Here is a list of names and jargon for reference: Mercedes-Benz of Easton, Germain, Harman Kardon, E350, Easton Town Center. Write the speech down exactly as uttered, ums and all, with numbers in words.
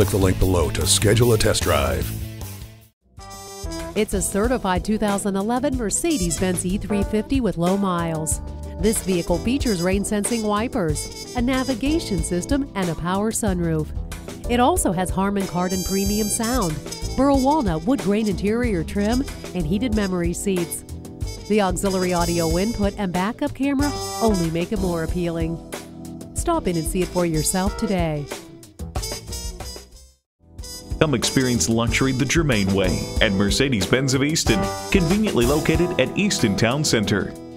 click the link below to schedule a test drive. It's a certified two thousand eleven Mercedes-Benz E three fifty with low miles. This vehicle features rain-sensing wipers, a navigation system, and a power sunroof. It also has Harman Kardon premium sound, burl walnut wood grain interior trim, and heated memory seats. The auxiliary audio input and backup camera only make it more appealing. Stop in and see it for yourself today. Come experience luxury the Germain way at Mercedes-Benz of Easton, conveniently located at Easton Town Center.